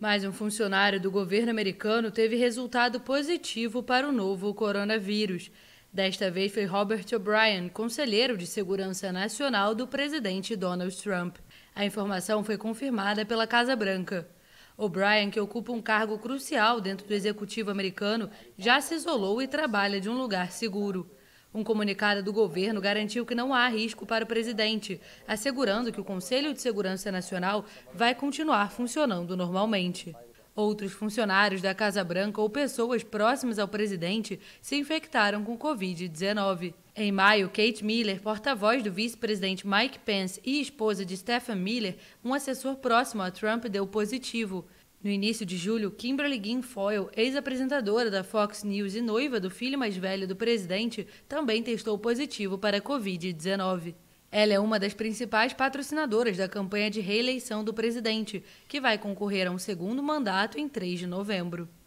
Mas um funcionário do governo americano teve resultado positivo para o novo coronavírus. Desta vez foi Robert O'Brien, conselheiro de Segurança Nacional do presidente Donald Trump. A informação foi confirmada pela Casa Branca. O'Brien, que ocupa um cargo crucial dentro do executivo americano, já se isolou e trabalha de um lugar seguro. Um comunicado do governo garantiu que não há risco para o presidente, assegurando que o Conselho de Segurança Nacional vai continuar funcionando normalmente. Outros funcionários da Casa Branca ou pessoas próximas ao presidente se infectaram com Covid-19. Em maio, Kate Miller, porta-voz do vice-presidente Mike Pence e esposa de Stephen Miller, um assessor próximo a Trump, deu positivo. No início de julho, Kimberly Guilfoyle, ex-apresentadora da Fox News e noiva do filho mais velho do presidente, também testou positivo para a Covid-19. Ela é uma das principais patrocinadoras da campanha de reeleição do presidente, que vai concorrer a um segundo mandato em 3 de novembro.